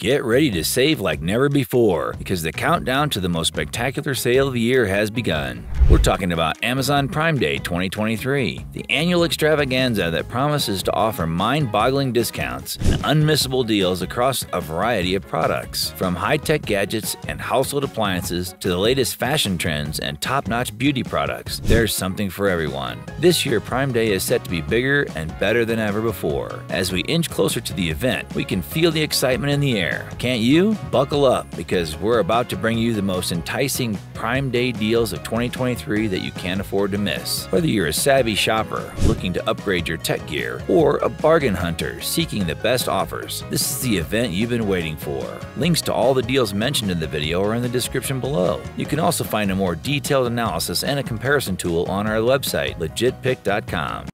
Get ready to save like never before, because the countdown to the most spectacular sale of the year has begun. We're talking about Amazon Prime Day 2023, the annual extravaganza that promises to offer mind-boggling discounts and unmissable deals across a variety of products. From high-tech gadgets and household appliances to the latest fashion trends and top-notch beauty products, there's something for everyone. This year, Prime Day is set to be bigger and better than ever before. As we inch closer to the event, we can feel the excitement in the air. Can't you? Buckle up, because we're about to bring you the most enticing Prime Day deals of 2023 that you can't afford to miss. Whether you're a savvy shopper looking to upgrade your tech gear or a bargain hunter seeking the best offers, this is the event you've been waiting for. Links to all the deals mentioned in the video are in the description below. You can also find a more detailed analysis and a comparison tool on our website, legitpick.com.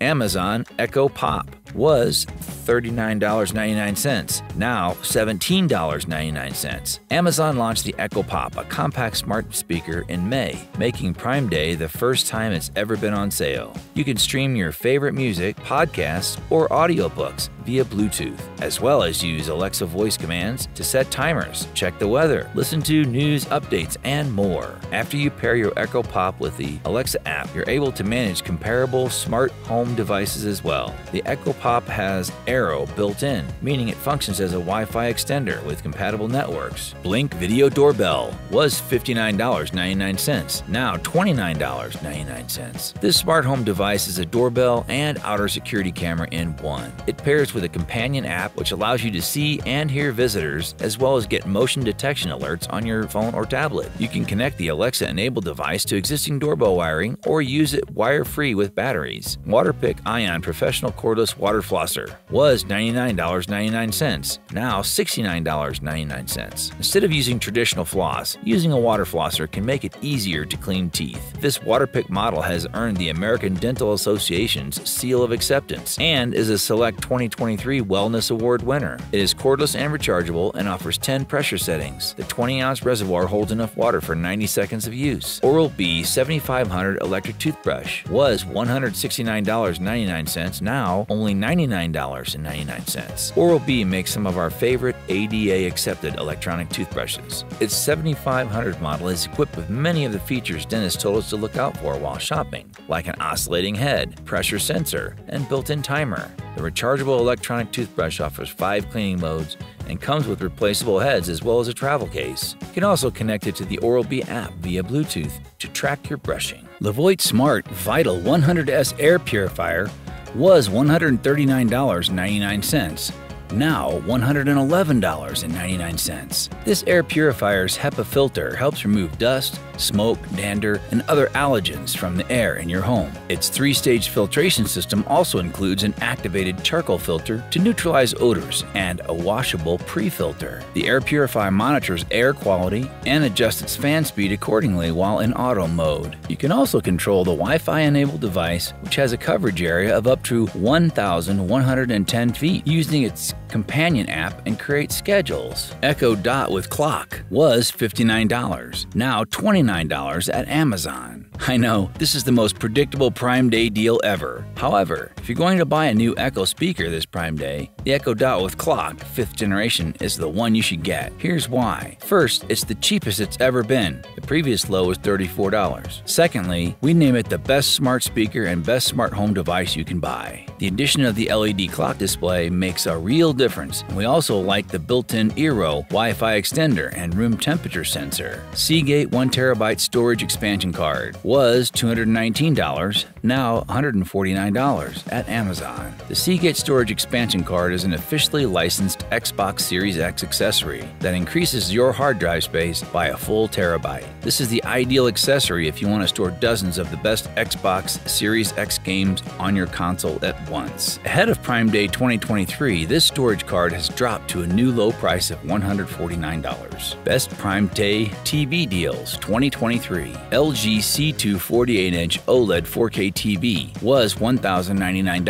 Amazon Echo Pop was $39.99, now $17.99. Amazon launched the Echo Pop, a compact smart speaker, in May, making Prime Day the first time it's ever been on sale. You can stream your favorite music, podcasts, or audiobooks via Bluetooth, as well as use Alexa voice commands to set timers, check the weather, listen to news updates, and more. After you pair your Echo Pop with the Alexa app, you're able to manage comparable smart home devices as well. The Echo Pop has Eero built in, meaning it functions as a Wi-Fi extender with compatible networks. Blink Video Doorbell was $59.99, now $29.99. This smart home device is a doorbell and outer security camera in one. It pairs with a companion app which allows you to see and hear visitors, as well as get motion detection alerts on your phone or tablet. You can connect the Alexa-enabled device to existing doorbell wiring or use it wire-free with batteries. Waterpik ION Professional Cordless Water Flosser was $99.99, now $69.99. Instead of using traditional floss, using a water flosser can make it easier to clean teeth. This Waterpik model has earned the American Dental Association's Seal of Acceptance and is a Select 2023 Wellness Award winner. It is cordless and rechargeable and offers 10 pressure settings. The 20-ounce reservoir holds enough water for 90 seconds of use. Oral-B 7500 electric toothbrush was $169.99, now only $99.99. Oral-B makes some of our favorite ADA-accepted electronic toothbrushes. Its 7500 model is equipped with many of the features dentists told us to look out for while shopping, like an oscillating head, pressure sensor, and built-in timer. The rechargeable electronic toothbrush offers 5 cleaning modes and comes with replaceable heads as well as a travel case. You can also connect it to the Oral-B app via Bluetooth to track your brushing. Levoit Smart Vital 100S Air Purifier was $139.99, now $111.99. This air purifier's HEPA filter helps remove dust, smoke, dander, and other allergens from the air in your home. Its 3-stage filtration system also includes an activated charcoal filter to neutralize odors and a washable pre-filter. The air purifier monitors air quality and adjusts its fan speed accordingly while in auto mode. You can also control the Wi-Fi enabled device, which has a coverage area of up to 1,110 feet, using its companion app and create schedules. Echo Dot with Clock was $59, now $29 at Amazon. I know, this is the most predictable Prime Day deal ever. However, if you're going to buy a new Echo speaker this Prime Day, the Echo Dot with Clock 5th generation is the one you should get. Here's why. First, it's the cheapest it's ever been. The previous low was $34. Secondly, we name it the best smart speaker and best smart home device you can buy. The addition of the LED clock display makes a real difference, and we also like the built-in Eero Wi-Fi extender and room temperature sensor. Seagate 1TB storage expansion card was $219, now $149 at Amazon. The Seagate storage expansion card is an officially licensed Xbox Series X accessory that increases your hard drive space by a full terabyte. This is the ideal accessory if you want to store dozens of the best Xbox Series X games on your console at once. Ahead of Prime Day 2023, this storage card has dropped to a new low price of $149. Best Prime Day TV deals 2023. LG C2 48-inch OLED 4K TV was $1,099,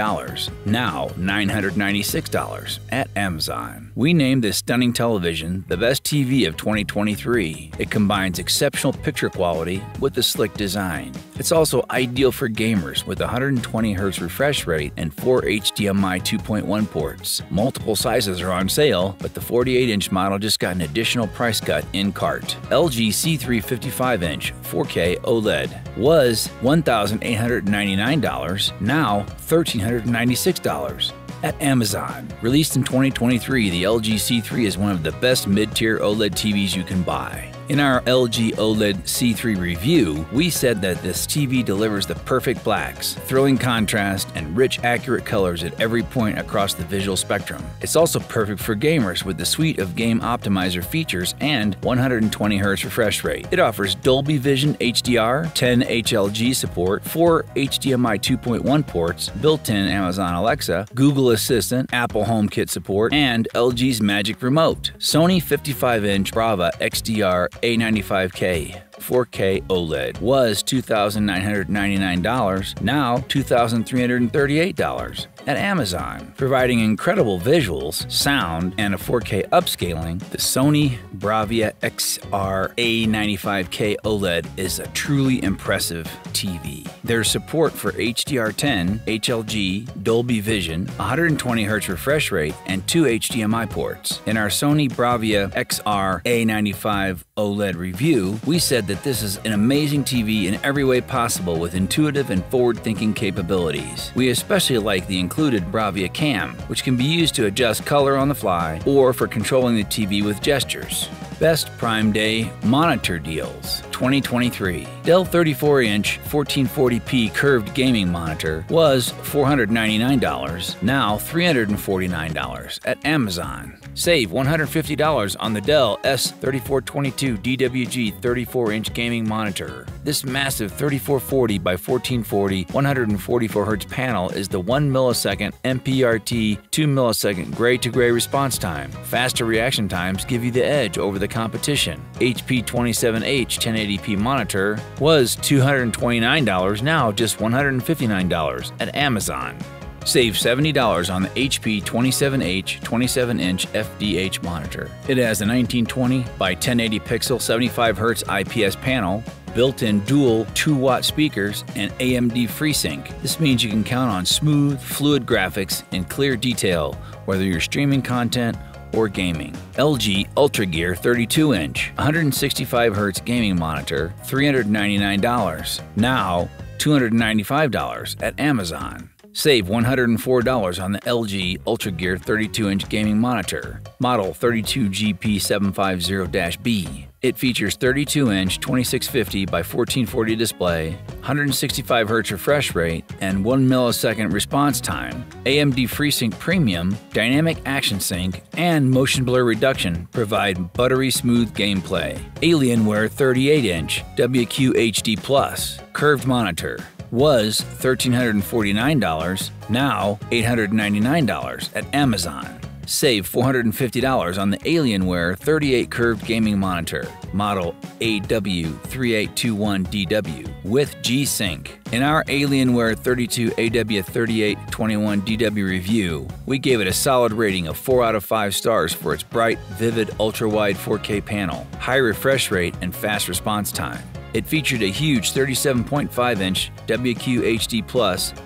now $996. $6 at Amazon. We named this stunning television the best TV of 2023. It combines exceptional picture quality with a slick design. It's also ideal for gamers with 120Hz refresh rate and 4 HDMI 2.1 ports. Multiple sizes are on sale, but the 48-inch model just got an additional price cut in cart. LG C3 55-inch 4K OLED was $1,899, now $1,396. At Amazon. Released in 2023, the LG C3 is one of the best mid-tier OLED TVs you can buy. In our LG OLED C3 review, we said that this TV delivers the perfect blacks, thrilling contrast, and rich, accurate colors at every point across the visual spectrum. It's also perfect for gamers with the suite of game optimizer features and 120Hz refresh rate. It offers Dolby Vision HDR, 10 HLG support, 4 HDMI 2.1 ports, built-in Amazon Alexa, Google Assistant, Apple HomeKit support, and LG's Magic Remote. Sony 55-inch Bravia XR A95K 4K OLED was $2,999, now $2,338 at Amazon. Providing incredible visuals, sound, and a 4K upscaling, the Sony Bravia XR A95K OLED is a truly impressive TV. There's support for HDR10, HLG, Dolby Vision, 120Hz refresh rate, and 2 HDMI ports. In our Sony Bravia XR A95 OLED review, we said that this is an amazing TV in every way possible with intuitive and forward-thinking capabilities. We especially like the included Bravia Cam, which can be used to adjust color on the fly or for controlling the TV with gestures. Best Prime Day Monitor Deals 2023. Dell 34-inch 1440p curved gaming monitor was $499, now $349 at Amazon. Save $150 on the Dell S3422-DWG 34-inch gaming monitor. This massive 3440 by 1440 144Hz panel is the 1 millisecond MPRT 2 millisecond gray-to-gray response time. Faster reaction times give you the edge over the competition. HP 27H 1080p monitor was $229, now just $159 at Amazon. Save $70 on the HP 27H 27-inch FDH monitor. It has a 1920 by 1080 pixel 75Hz IPS panel, built-in dual 2-watt speakers, and AMD FreeSync. This means you can count on smooth, fluid graphics and clear detail, whether you're streaming content or gaming. LG UltraGear 32-inch 165Hz gaming monitor, $399, now $295 at Amazon. Save $104 on the LG UltraGear 32-inch gaming monitor, model 32GP750-B. It features 32-inch 2650 by 1440 display, 165Hz refresh rate, and 1 millisecond response time. AMD FreeSync Premium, Dynamic Action Sync, and Motion Blur Reduction provide buttery smooth gameplay. Alienware 38-inch WQHD+, curved monitor, was $1,349, now $899 at Amazon. Save $450 on the Alienware 38 curved gaming monitor, model AW3821DW with G-Sync. In our Alienware 32 AW3821DW review, we gave it a solid rating of 4 out of 5 stars for its bright, vivid, ultra-wide 4K panel, high refresh rate, and fast response time. It featured a huge 37.5-inch WQHD+,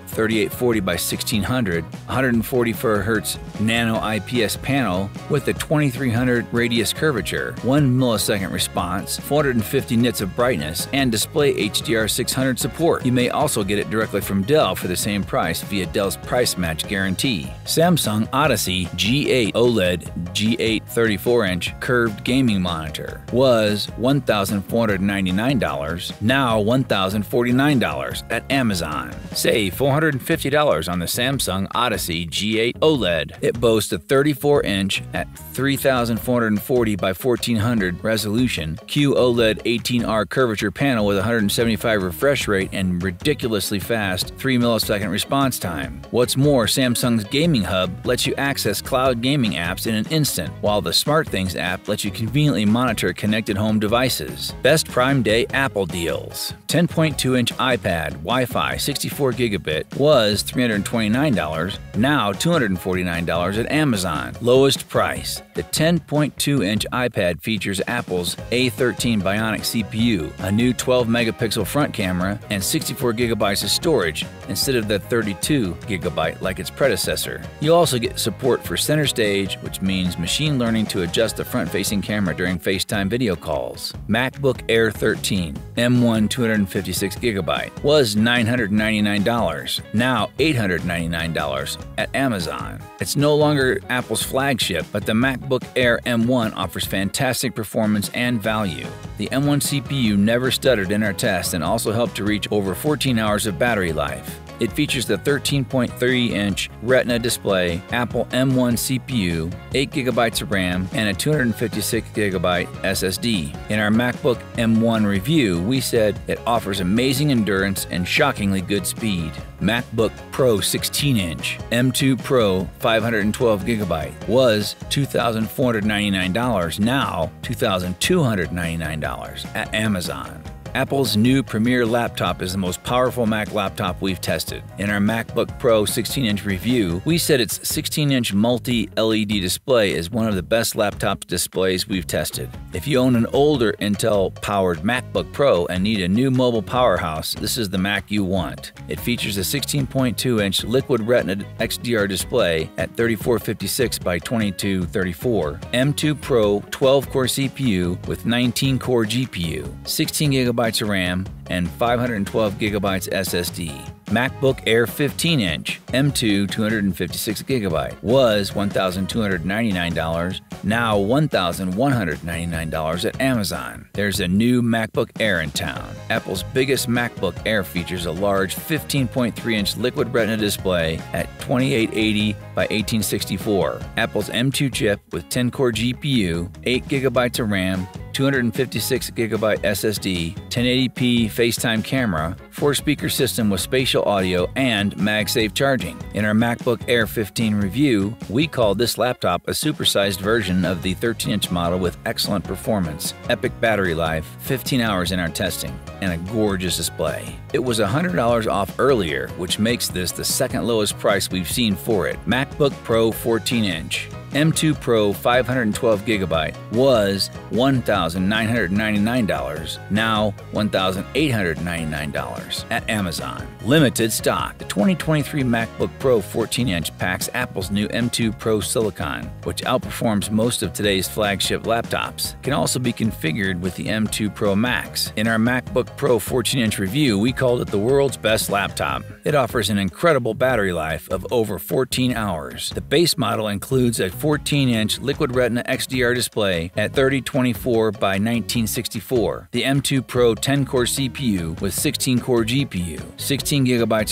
3840 by 1600, 144Hz nano IPS panel with a 2300 radius curvature, 1 millisecond response, 450 nits of brightness, and display HDR 600 support. You may also get it directly from Dell for the same price via Dell's price match guarantee. Samsung Odyssey G8 OLED G8 34-inch curved gaming monitor was $1,499, now $1,049 at Amazon. Save $450 on the Samsung Odyssey G8 OLED. It boasts a 34-inch at 3440 by 1400 resolution, QOLED 18R curvature panel with 175 refresh rate and ridiculously fast 3 millisecond response time. What's more, Samsung's Gaming Hub lets you access cloud gaming apps in an instant, while the SmartThings app lets you conveniently monitor connected home devices. Best Prime Day app Apple deals. 10.2-inch iPad Wi-Fi 64GB was $329, now $249 at Amazon. Lowest price. The 10.2-inch iPad features Apple's A13 Bionic CPU, a new 12-megapixel front camera, and 64GB of storage instead of the 32GB like its predecessor. You'll also get support for center stage, which means machine learning to adjust the front-facing camera during FaceTime video calls. MacBook Air 13 M1 256GB was $999, now $899 at Amazon. It's no longer Apple's flagship, but the MacBook Air M1 offers fantastic performance and value. The M1 CPU never stuttered in our tests and also helped to reach over 14 hours of battery life. It features the 13.3-inch Retina display, Apple M1 CPU, 8GB of RAM, and a 256GB SSD. In our MacBook M1 review, we said it offers amazing endurance and shockingly good speed. MacBook Pro 16-inch M2 Pro 512GB was $2,499, now $2,299 at Amazon. Apple's new Premier laptop is the most powerful Mac laptop we've tested. In our MacBook Pro 16-inch review, we said its 16-inch multi-LED display is one of the best laptop displays we've tested. If you own an older Intel-powered MacBook Pro and need a new mobile powerhouse, this is the Mac you want. It features a 16.2-inch Liquid Retina XDR display at 3456 by 2234, M2 Pro 12-core CPU with 19-core GPU, 16GB of RAM, and 512GB SSD. MacBook Air 15-inch M2 256GB was $1,299, now $1,199 at Amazon. There's a new MacBook Air in town. Apple's biggest MacBook Air features a large 15.3-inch Liquid Retina display at 2880 by 1864. Apple's M2 chip with 10-core GPU, 8GB of RAM, 256GB SSD, 1080p FaceTime camera, 4-speaker system with spatial audio, and MagSafe charging. In our MacBook Air 15 review, we called this laptop a supersized version of the 13-inch model with excellent performance, epic battery life, 15 hours in our testing, and a gorgeous display. It was $100 off earlier, which makes this the second lowest price we've seen for it. MacBook Pro 14-inch. M2 Pro 512GB was $1,999, now $1,899 at Amazon. Limited stock. The 2023 MacBook Pro 14-inch packs Apple's new M2 Pro silicon, which outperforms most of today's flagship laptops. It can also be configured with the M2 Pro Max. In our MacBook Pro 14-inch review, we called it the world's best laptop. It offers an incredible battery life of over 14 hours. The base model includes a 14-inch Liquid Retina XDR display at 3024 by 1964, the M2 Pro 10-core CPU with 16-core GPU, 16GB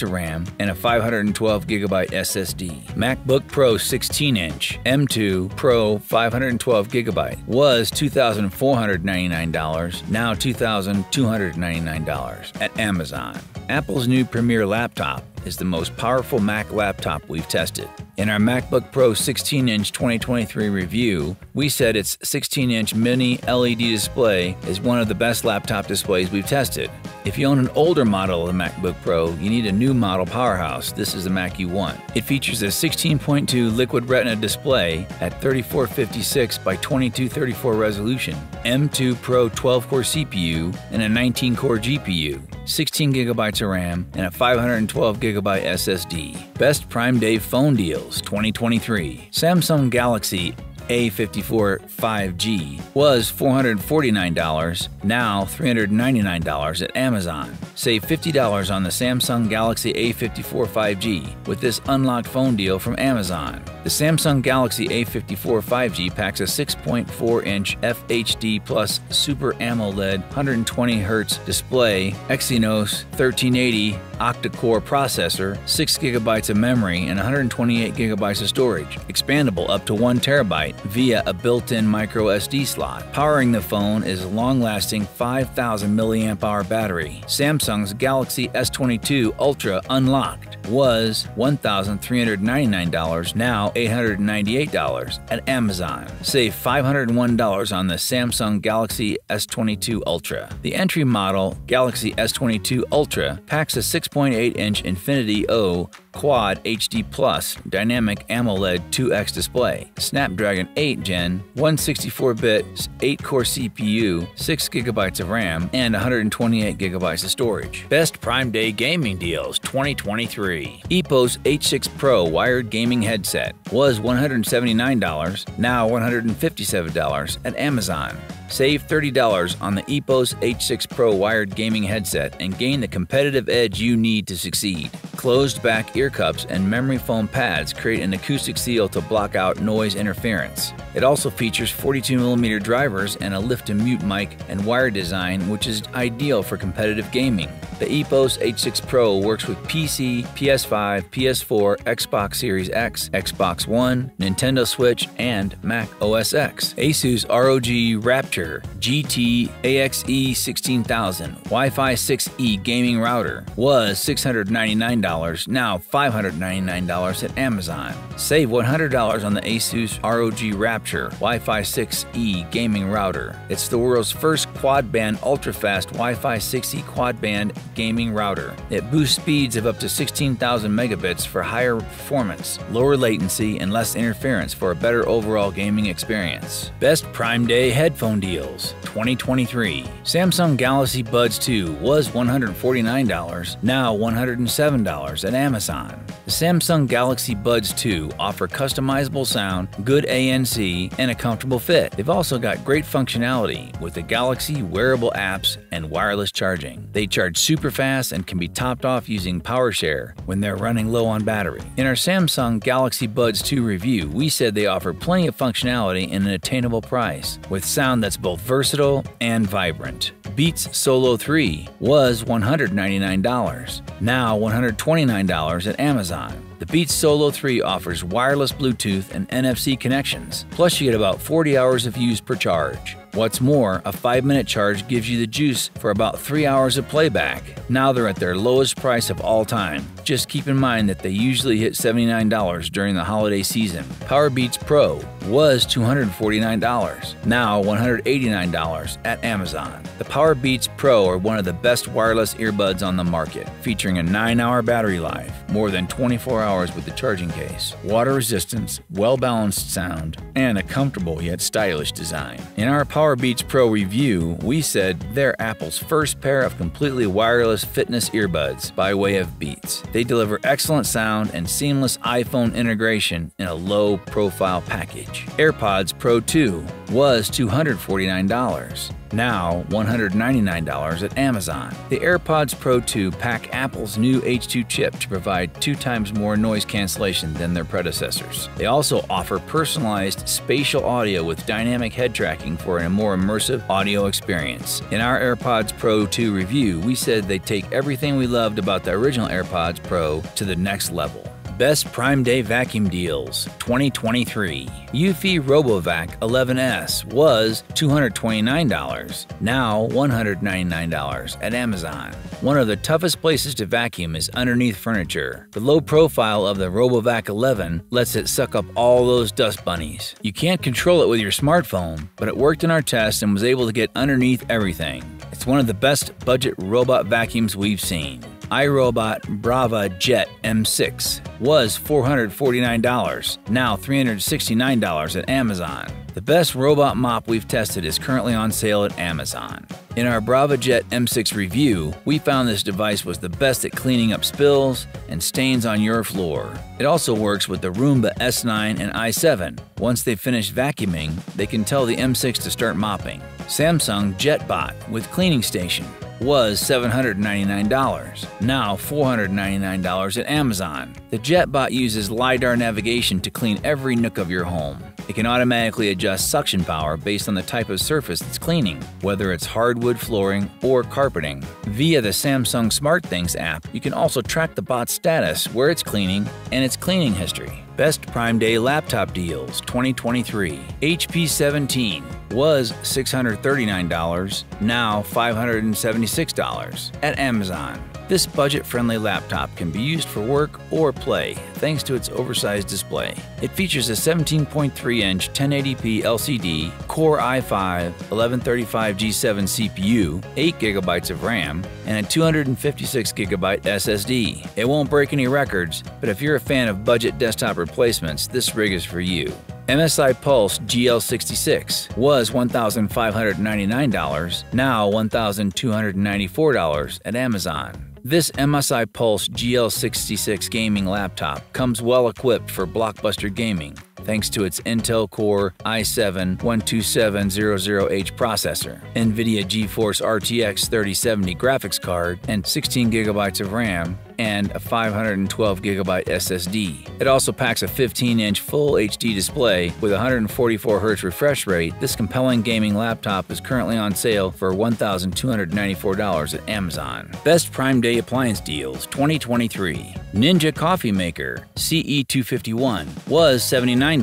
of RAM, and a 512GB SSD. MacBook Pro 16-inch M2 Pro 512GB was $2,499, now $2,299 at Amazon. Apple's new Premier laptop is the most powerful Mac laptop we've tested. In our MacBook Pro 16-inch 2023 review, we said its 16-inch mini LED display is one of the best laptop displays we've tested. If you own an older model of the MacBook Pro, you need a new model powerhouse. This is the Mac you want. It features a 16.2 Liquid Retina display at 3456 by 2234 resolution, M2 Pro 12-core CPU and a 19-core GPU, 16GB of RAM, and a 512GB SSD. Best Prime Day phone deals 2023. Samsung Galaxy A54 5G was $449, now $399 at Amazon. Save $50 on the Samsung Galaxy A54 5G with this unlocked phone deal from Amazon. The Samsung Galaxy A54 5G packs a 6.4-inch FHD Plus Super AMOLED 120Hz display, Exynos 1380 octa-core processor, 6GB of memory, and 128GB of storage, expandable up to 1TB via a built-in microSD slot. Powering the phone is a long-lasting 5,000 mAh battery. Samsung's Galaxy S22 Ultra unlocked. was $1,399, now $898 at Amazon. Save $501 on the Samsung Galaxy S22 Ultra. The entry model Galaxy S22 Ultra packs a 6.8-inch Infinity O Quad HD Plus Dynamic AMOLED 2X display, Snapdragon 8 Gen, 164-bit 8-core CPU, 6GB of RAM, and 128GB of storage. Best Prime Day Gaming Deals 2023. Epos H6 Pro Wired Gaming Headset was $179, now $157 at Amazon. Save $30 on the Epos H6 Pro wired gaming headset and gain the competitive edge you need to succeed. Closed-back ear cups and memory foam pads create an acoustic seal to block out noise interference. It also features 42mm drivers and a lift-to-mute mic and wire design, which is ideal for competitive gaming. The Epos H6 Pro works with PC, PS5, PS4, Xbox Series X, Xbox One, Nintendo Switch, and Mac OS X. ASUS ROG Rapture GT AXE 16000 Wi-Fi 6E gaming router was $699, now $599 at Amazon. Save $100 on the ASUS ROG Rapture Wi-Fi 6E gaming router. It's the world's first quad-band ultra-fast Wi-Fi 6E quad-band gaming router. It boosts speeds of up to 16,000 megabits for higher performance, lower latency, and less interference for a better overall gaming experience. Best Prime Day Headphone Deals 2023. Samsung Galaxy Buds 2 was $149, now $107 at Amazon. The Samsung Galaxy Buds 2 offer customizable sound, good ANC, and a comfortable fit. They've also got great functionality with the Galaxy wearable apps and wireless charging. They charge super fast and can be topped off using PowerShare when they're running low on battery. In our Samsung Galaxy Buds 2 review, we said they offer plenty of functionality and an attainable price, with sound that's both versatile and vibrant. Beats Solo 3 was $199, now $129 at Amazon. The Beats Solo 3 offers wireless Bluetooth and NFC connections, plus you get about 40 hours of use per charge. What's more, a 5-minute charge gives you the juice for about 3 hours of playback. Now they're at their lowest price of all time. Just keep in mind that they usually hit $79 during the holiday season. Powerbeats Pro was $249, now $189 at Amazon. The Powerbeats Pro are one of the best wireless earbuds on the market, featuring a 9-hour battery life, more than 24 hours with the charging case, water resistance, well-balanced sound, and a comfortable yet stylish design. In our Powerbeats Pro review, we said they're Apple's first pair of completely wireless fitness earbuds by way of Beats. They deliver excellent sound and seamless iPhone integration in a low-profile package. AirPods Pro 2 was $249. Now $199 at Amazon. The AirPods Pro 2 pack Apple's new H2 chip to provide 2 times more noise cancellation than their predecessors. They also offer personalized spatial audio with dynamic head tracking for a more immersive audio experience. In our AirPods Pro 2 review, we said they take everything we loved about the original AirPods Pro to the next level. Best Prime Day Vacuum Deals 2023. Eufy RoboVac 11S was $229, now $199 at Amazon. One of the toughest places to vacuum is underneath furniture. The low profile of the RoboVac 11 lets it suck up all those dust bunnies. You can't control it with your smartphone, but it worked in our test and was able to get underneath everything. It's one of the best budget robot vacuums we've seen. iRobot Brava Jet M6 was $449, now $369 at Amazon. The best robot mop we've tested is currently on sale at Amazon. In our Brava Jet M6 review, we found this device was the best at cleaning up spills and stains on your floor. It also works with the Roomba S9 and i7. Once they've finished vacuuming, they can tell the M6 to start mopping. Samsung JetBot with cleaning station was $799, now $499 at Amazon. The JetBot uses LiDAR navigation to clean every nook of your home. It can automatically adjust suction power based on the type of surface it's cleaning, whether it's hardwood flooring or carpeting. Via the Samsung SmartThings app, you can also track the bot's status, where it's cleaning, and its cleaning history. Best Prime Day Laptop Deals 2023. HP 17 was $639, now $576 at Amazon. This budget-friendly laptop can be used for work or play thanks to its oversized display. It features a 17.3-inch 1080p LCD, Core i5, 1135G7 CPU, 8GB of RAM, and a 256GB SSD. It won't break any records, but if you're a fan of budget desktop replacements, this rig is for you. MSI Pulse GL66 was $1,599, now $1,294 at Amazon. This MSI Pulse GL66 gaming laptop comes well equipped for blockbuster gaming thanks to its Intel Core i7-12700H processor, NVIDIA GeForce RTX 3070 graphics card, and 16GB of RAM, and a 512GB SSD. It also packs a 15-inch Full HD display with 144Hz refresh rate. This compelling gaming laptop is currently on sale for $1,294 at Amazon. Best Prime Day Appliance Deals 2023. Ninja Coffee Maker CE251 was $79,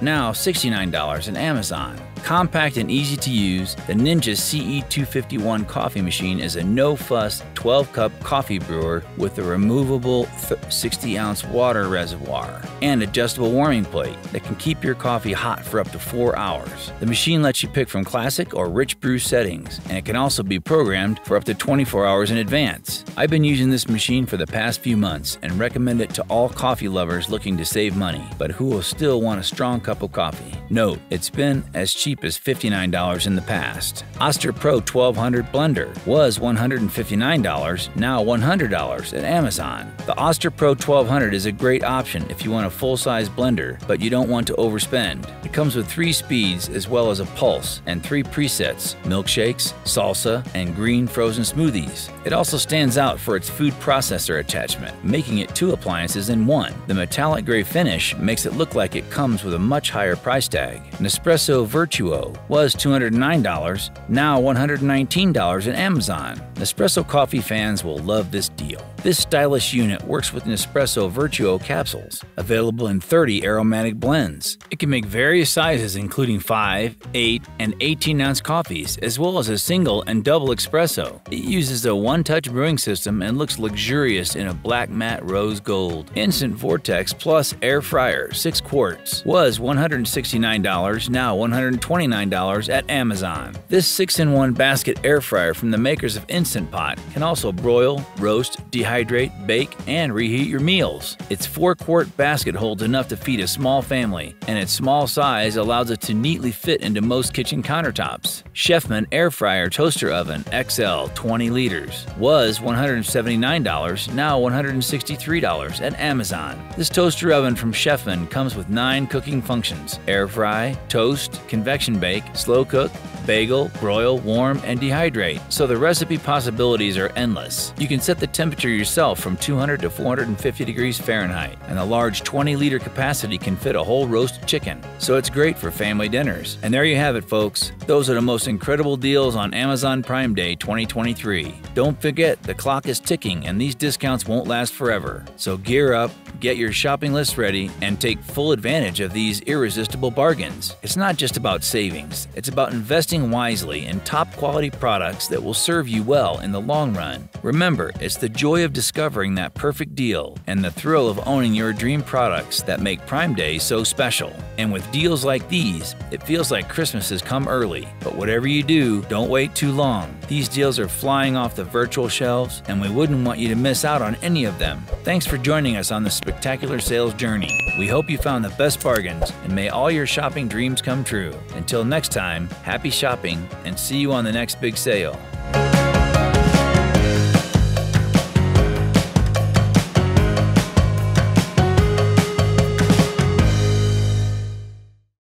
now $69 at Amazon. Compact and easy to use, the Ninja CE251 coffee machine is a no-fuss 12-cup coffee brewer with a removable 60-ounce water reservoir and adjustable warming plate that can keep your coffee hot for up to 4 hours. The machine lets you pick from classic or rich brew settings, and it can also be programmed for up to 24 hours in advance. I've been using this machine for the past few months and recommend it to all coffee lovers looking to save money, but who will still want a strong cup of coffee. Note, it's been as cheap as $59 in the past. Oster Pro 1200 Blender was $159, now $100 at Amazon. The Oster Pro 1200 is a great option if you want a full-size blender, but you don't want to overspend. It comes with 3 speeds as well as a pulse and 3 presets, milkshakes, salsa, and green frozen smoothies. It also stands out for its food processor attachment, making it 2 appliances in one. The metallic gray finish makes it look like it comes with a much higher price tag. Nespresso Vertuo was $209, now $119 at Amazon. Nespresso coffee fans will love this deal. This stylish unit works with Nespresso Vertuo capsules, available in 30 aromatic blends. It can make various sizes including 5, 8, and 18-ounce coffees, as well as a single and double espresso. It uses a one-touch brewing system and looks luxurious in a black matte rose gold. Instant Vortex Plus Air Fryer 6 quarts was $169, now $129 at Amazon. This 6-in-1 basket air fryer from the makers of Instant Pot can also broil, roast, dehydrate, bake, and reheat your meals. Its 4-quart basket holds enough to feed a small family, and its small size allows it to neatly fit into most kitchen countertops. Chefman Air Fryer Toaster Oven XL 20 liters was $179, now $163 at Amazon. This toaster oven from Chefman comes with 9 cooking functions: air fry, toast, convection bake, slow cook, bagel, broil, warm, and dehydrate, so the recipe possibilities are endless. You can set the temperature yourself from 200 to 450 degrees Fahrenheit, and the large 20-liter capacity can fit a whole roast chicken, so it's great for family dinners. And there you have it, folks. Those are the most incredible deals on Amazon Prime Day 2023. Don't forget, the clock is ticking, and these discounts won't last forever. So gear up, get your shopping list ready, and take full advantage of these irresistible bargains. It's not just about savings, it's about investing wisely in top-quality products that will serve you well in the long run. Remember, it's the joy of discovering that perfect deal and the thrill of owning your dream products that make Prime Day so special. And with deals like these, it feels like Christmas has come early. But whatever you do, don't wait too long. These deals are flying off the virtual shelves, and we wouldn't want you to miss out on any of them. Thanks for joining us on this spectacular sales journey. We hope you found the best bargains, and may all your shopping dreams come true. Until next time, happy shopping, and see you on the next big sale.